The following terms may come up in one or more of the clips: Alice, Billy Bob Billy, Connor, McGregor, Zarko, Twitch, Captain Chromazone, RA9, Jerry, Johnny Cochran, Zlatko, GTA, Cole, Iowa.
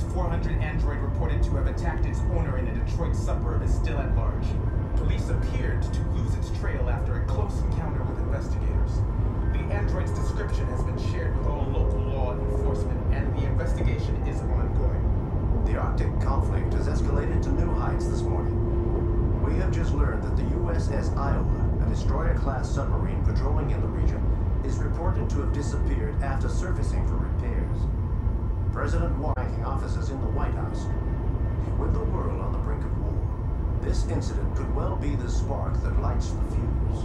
least 400 Android reported to have attacked its owner in a Detroit suburb is still at large. Police appeared to lose its trail after a close encounter with investigators. The android's description has been shared with all local law enforcement, and the investigation is ongoing. The Arctic conflict has escalated to new heights this morning. We have just learned that the USS Iowa, a destroyer-class submarine patrolling in the region, is reported to have disappeared after surfacing for repairs. President White's officers in the White House. With the world on the brink of war, this incident could well be the spark that lights the fuse.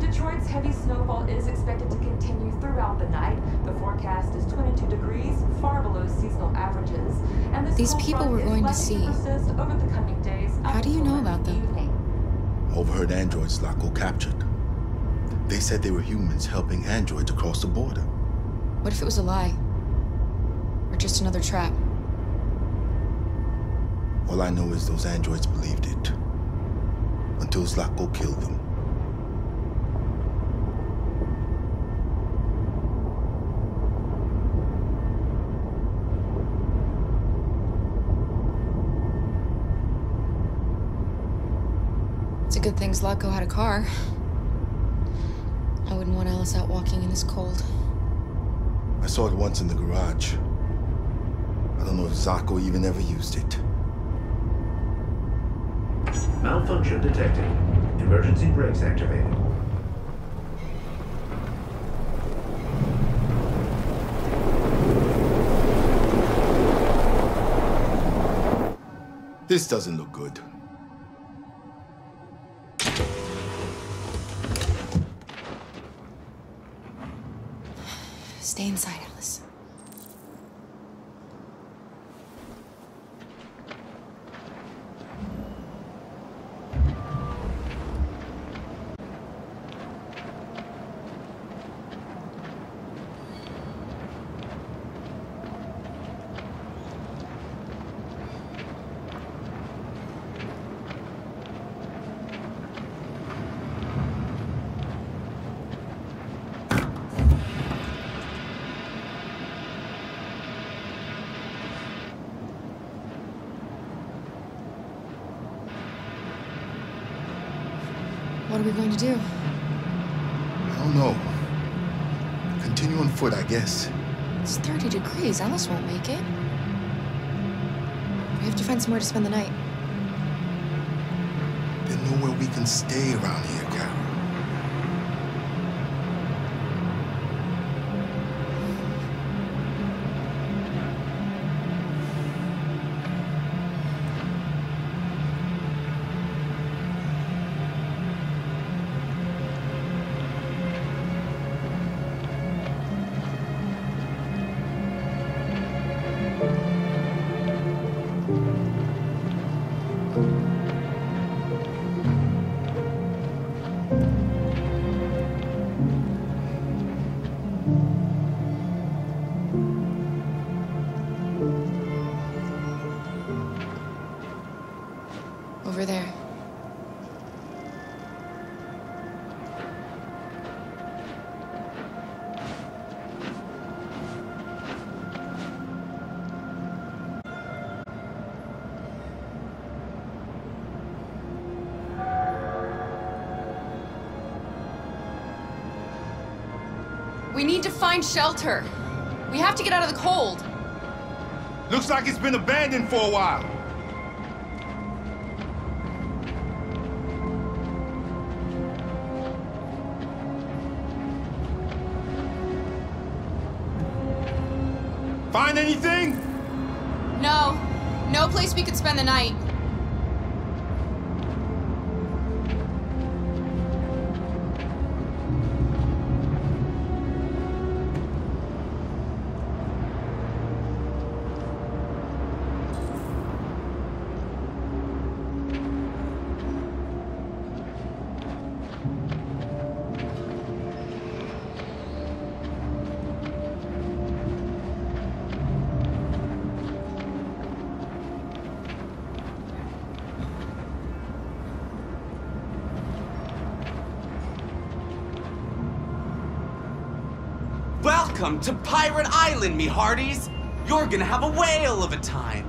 Detroit's heavy snowfall is expected to continue throughout the night. The forecast is 22 degrees, far below seasonal averages. And these people we're going to see. Over the coming days. How do you know about them? Overheard androids Zlatko captured. They said they were humans helping androids across the border. What if it was a lie? Or just another trap? All I know is those androids believed it. Until Zlatko killed them. It's a good thing Zlatko had a car. I wouldn't want Alice out walking in this cold. I saw it once in the garage. I don't know if Zarko even ever used it. Malfunction detected. Emergency brakes activated. This doesn't look good. Stay inside, Alice. What are we going to do? I don't know. Continue on foot, I guess. It's 30 degrees. Alice won't make it. We have to find somewhere to spend the night. There's nowhere we can stay around here, Over there. We need to find shelter. We have to get out of the cold. Looks like it's been abandoned for a while. Find anything? No. No place we could spend the night. Welcome to Pirate Island, me hearties! You're gonna have a whale of a time.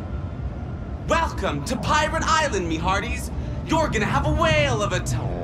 Welcome to Pirate Island, me hearties. You're gonna have a whale of a time.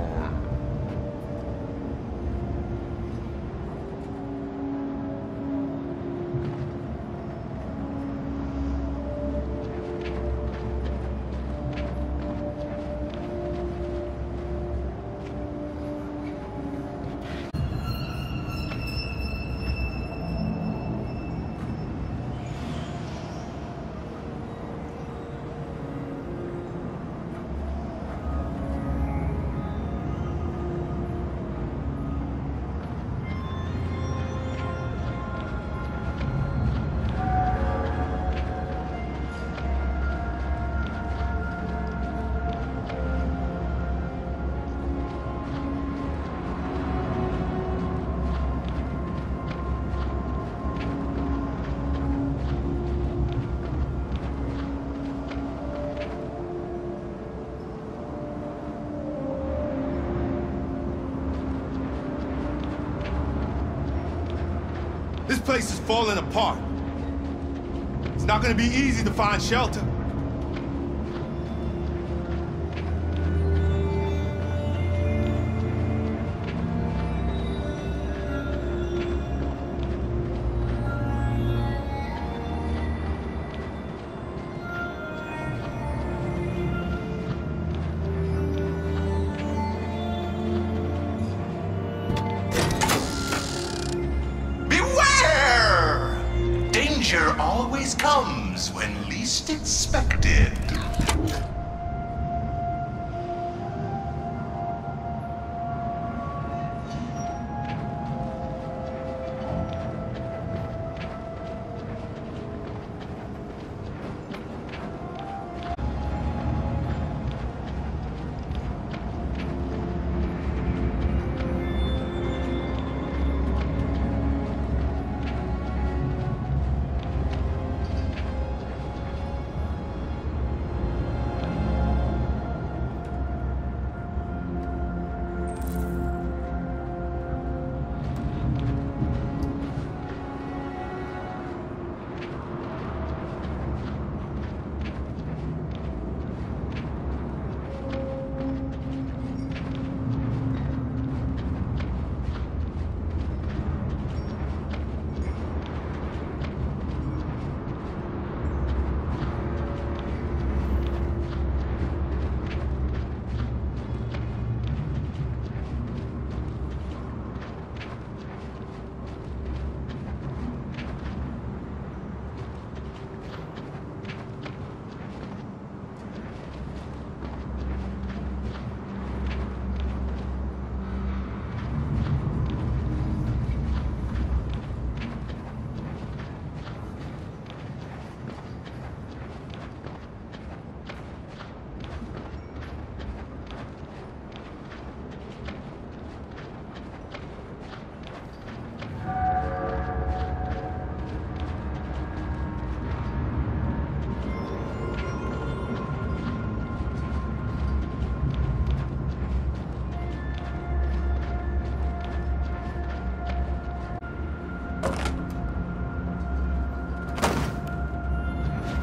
This place is falling apart. It's not going to be easy to find shelter.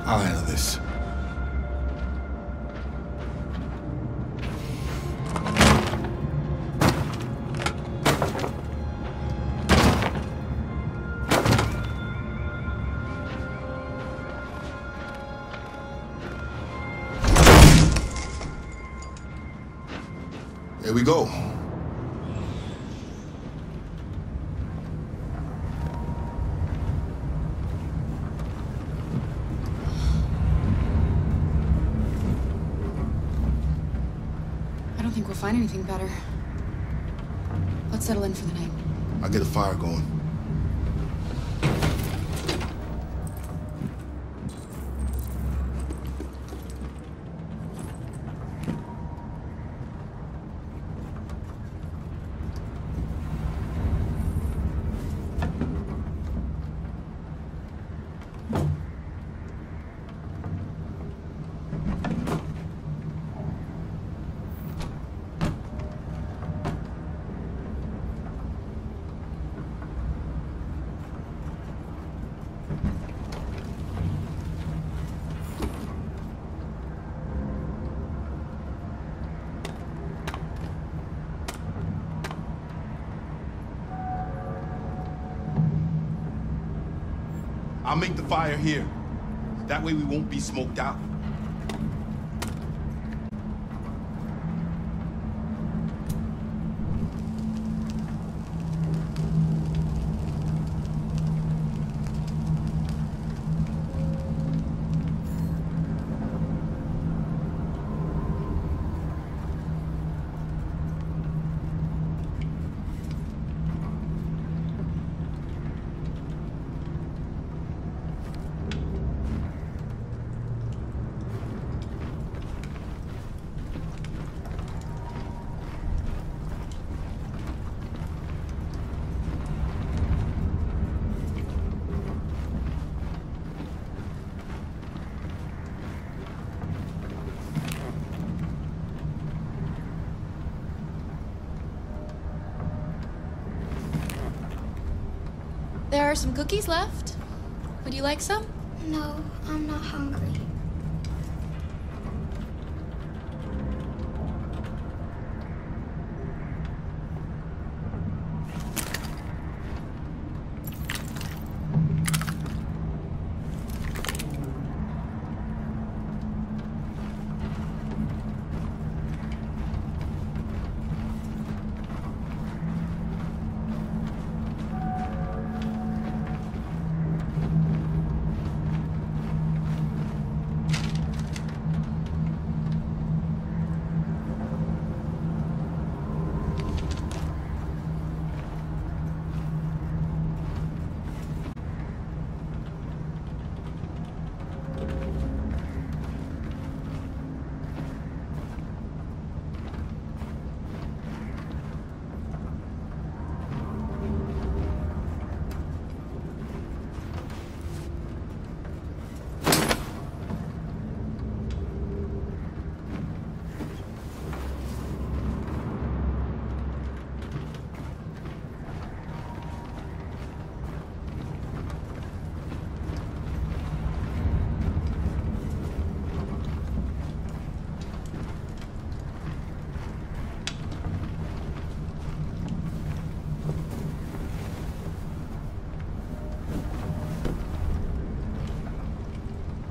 I'll handle this. Here we go. Find anything better. Let's settle in for the night. I'll get a fire going. I'll make the fire here. That way we won't be smoked out. There are some cookies left. Would you like some? No, I'm not hungry.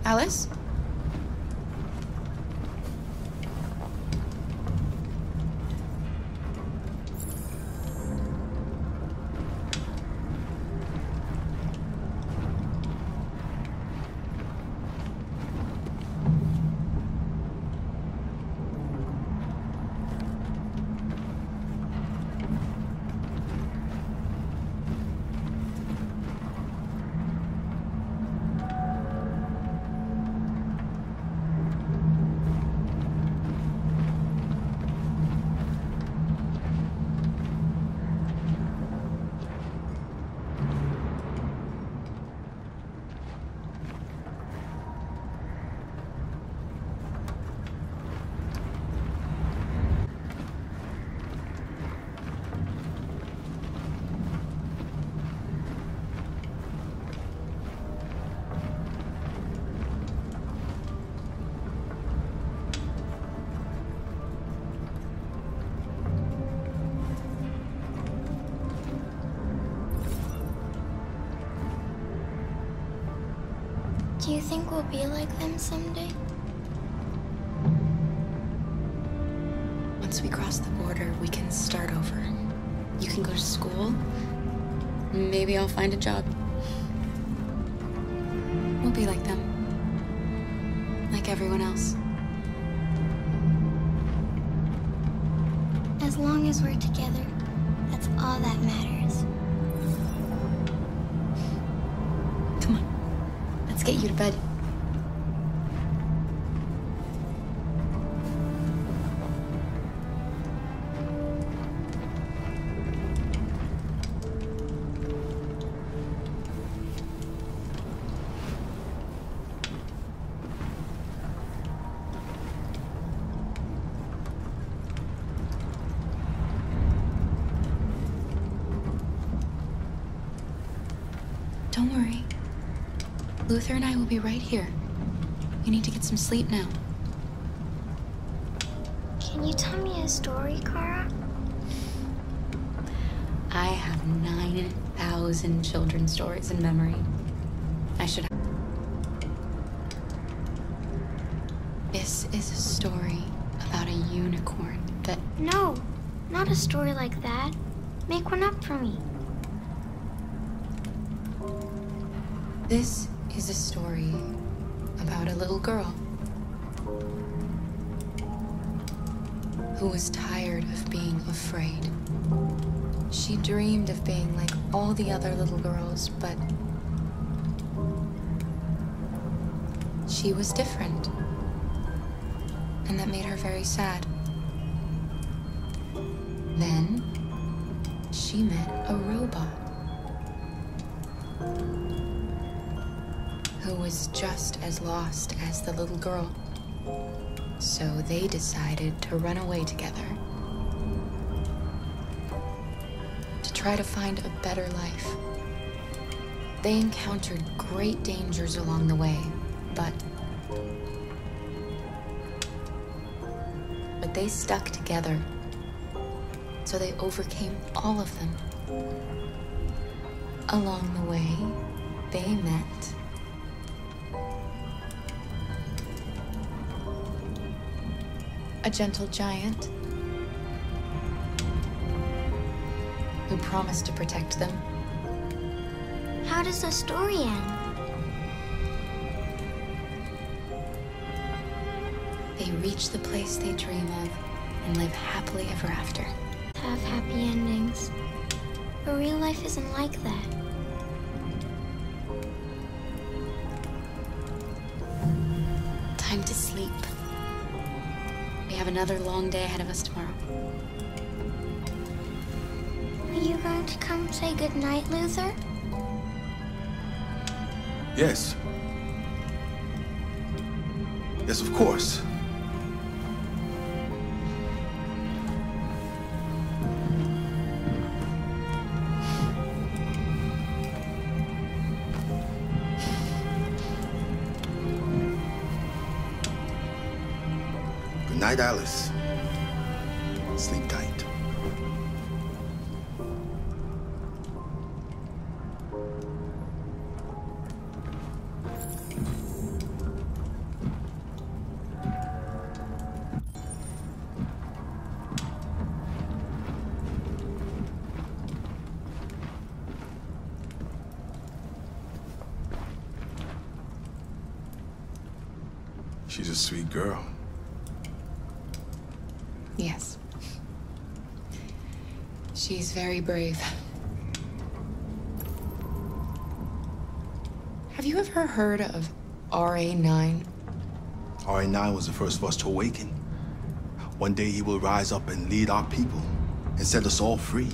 Alice? Do you think we'll be like them someday? Once we cross the border, we can start over. You can go to school. Maybe I'll find a job. We'll be like them. Like everyone else. As long as we're together, that's all that matters. Let's get you to bed. Don't worry. Luther and I will be right here. You need to get some sleep now. Can you tell me a story, Kara? I have 9,000 children's stories in memory. I should. This is a story about a unicorn that. No, not a story like that. Make one up for me. This is a story about a little girl who was tired of being afraid. She dreamed of being like all the other little girls, but she was different, and that made her very sad. Then she met a robot who was just as lost as the little girl. So they decided to run away together, to try to find a better life. They encountered great dangers along the way, but they stuck together, so they overcame all of them. Along the way, they met a gentle giant who promised to protect them. How does the story end? They reach the place they dream of and live happily ever after. Have happy endings. But real life isn't like that. Time to sleep. We have another long day ahead of us tomorrow. Are you going to come say goodnight, Luther? Yes. Yes, of course. Night, Alice. Sleep tight. She's a sweet girl. Yes. She's very brave. Have you ever heard of RA9? RA9 was the first of us to awaken. One day he will rise up and lead our people and set us all free.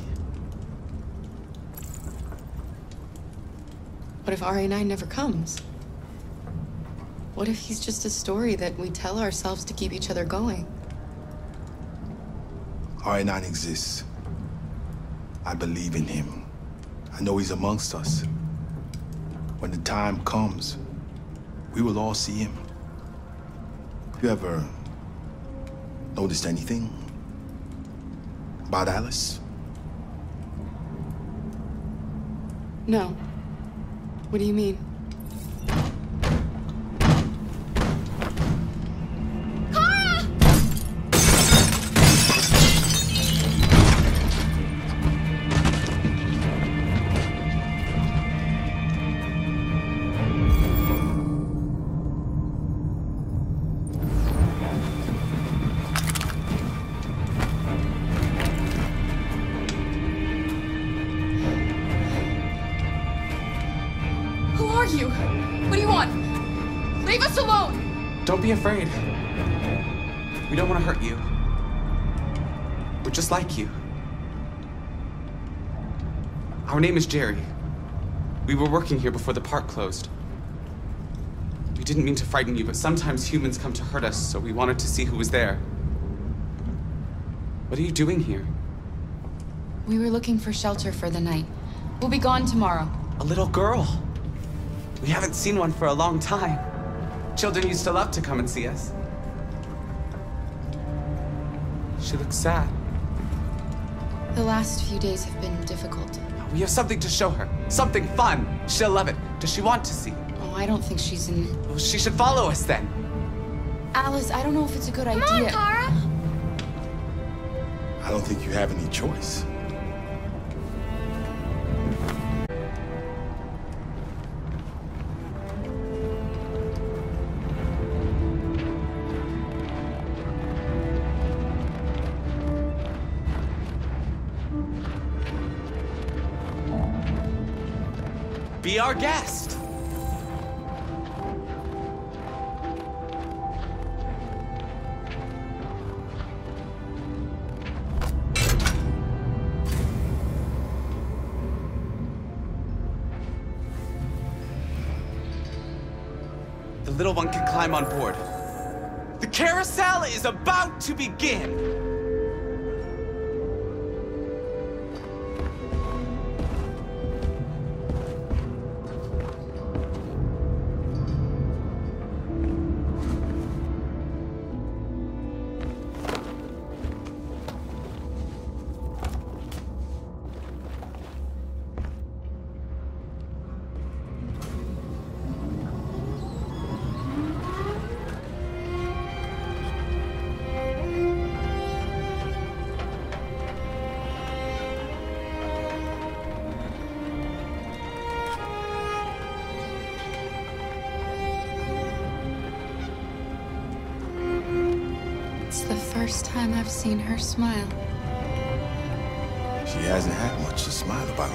What if RA9 never comes? What if he's just a story that we tell ourselves to keep each other going? RA9 exists. I believe in him. I know he's amongst us. When the time comes, we will all see him. You ever noticed anything about Alice? No. What do you mean? You? What do you want? Leave us alone! Don't be afraid. We don't want to hurt you. We're just like you. Our name is Jerry. We were working here before the park closed. We didn't mean to frighten you, but sometimes humans come to hurt us, so we wanted to see who was there. What are you doing here? We were looking for shelter for the night. We'll be gone tomorrow. A little girl. We haven't seen one for a long time. Children used to love to come and see us. She looks sad. The last few days have been difficult. We have something to show her. Something fun. She'll love it. Does she want to see? I don't think she's in... Well, she should follow us then. Alice, I don't know if it's a good idea. Come on, Tara! I don't think you have any choice. Be our guest. The little one can climb on board. The carousel is about to begin. First time I've seen her smile. She hasn't had much to smile about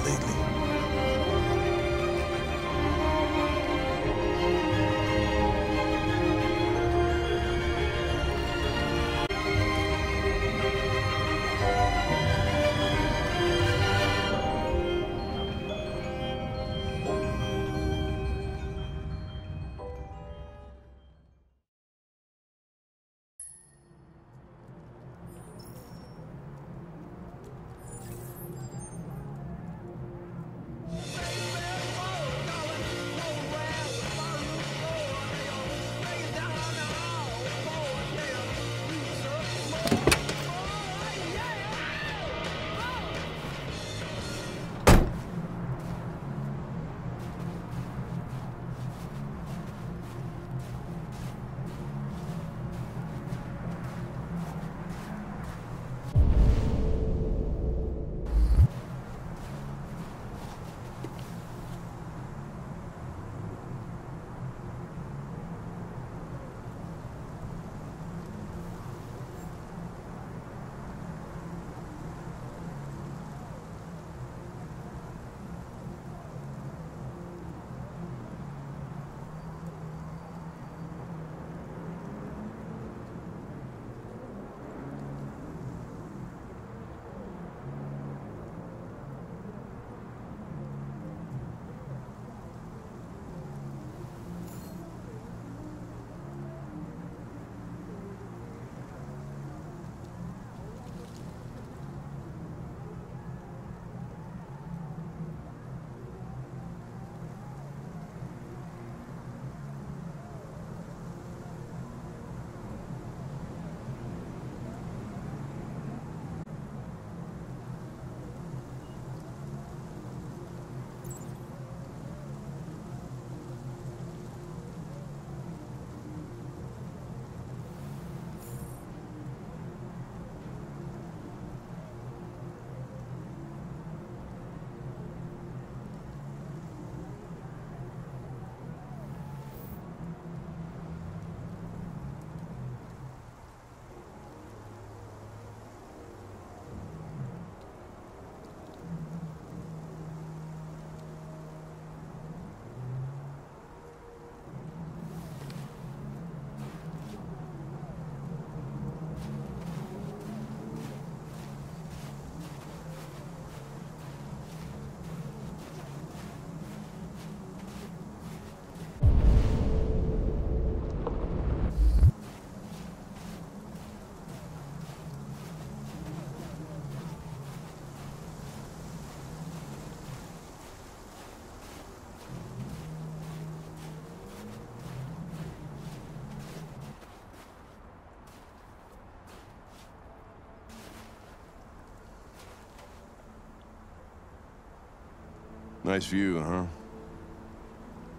Nice view, huh?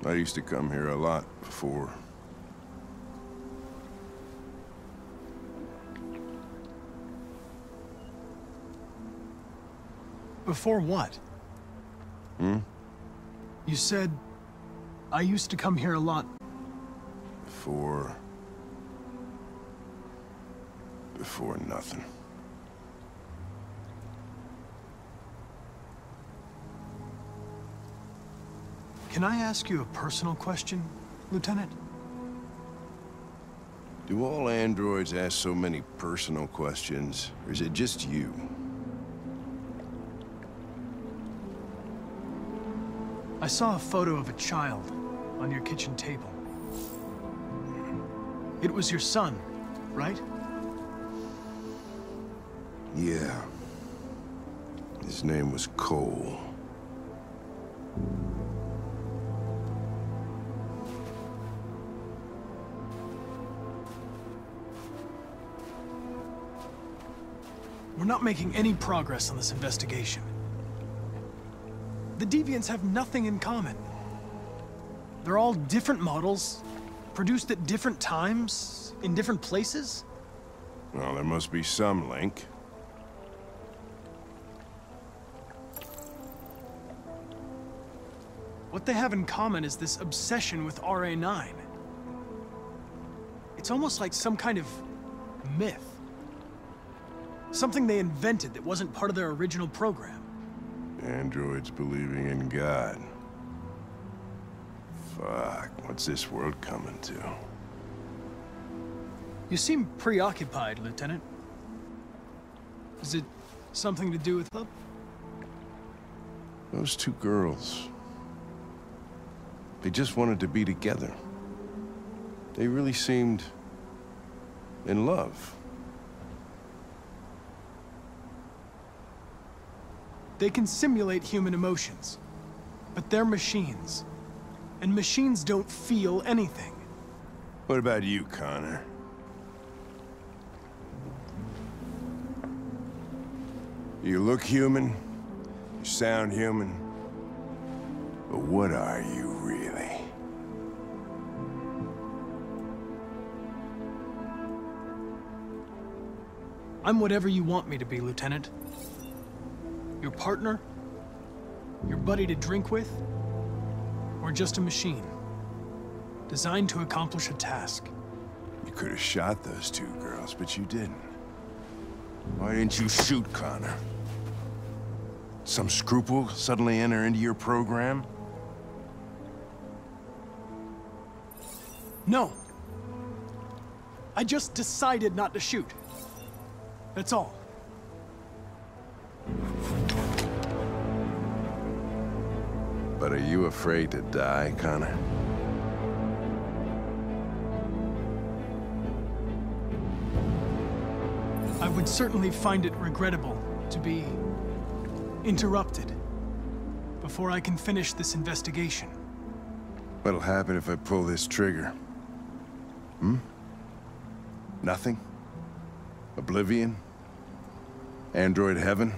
I used to come here a lot before. Before what? Hmm? You said, I used to come here a lot. Before nothing. Can I ask you a personal question, Lieutenant? Do all androids ask so many personal questions, or is it just you? I saw a photo of a child on your kitchen table. It was your son, right? Yeah. His name was Cole. We're not making any progress on this investigation. The Deviants have nothing in common. They're all different models, produced at different times, in different places. Well, there must be some link. What they have in common is this obsession with RA9. It's almost like some kind of myth. Something they invented that wasn't part of their original program. Androids believing in God. Fuck, what's this world coming to? You seem preoccupied, Lieutenant. Is it something to do with them? Those two girls. They just wanted to be together. They really seemed in love. They can simulate human emotions, but they're machines, and machines don't feel anything. What about you, Connor? You look human, you sound human, but what are you really? I'm whatever you want me to be, Lieutenant. Your partner, your buddy to drink with, or just a machine, designed to accomplish a task. You could have shot those two girls, but you didn't. Why didn't you shoot Connor? Some scruple suddenly enter into your program? No. I just decided not to shoot. That's all. But are you afraid to die, Connor? I would certainly find it regrettable to be interrupted before I can finish this investigation. What'll happen if I pull this trigger? Hmm? Nothing? Oblivion? Android heaven?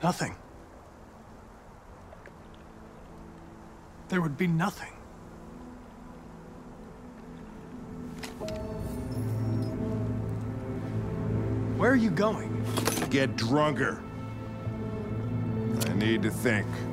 Nothing. There would be nothing. Where are you going? Get drunker. I need to think.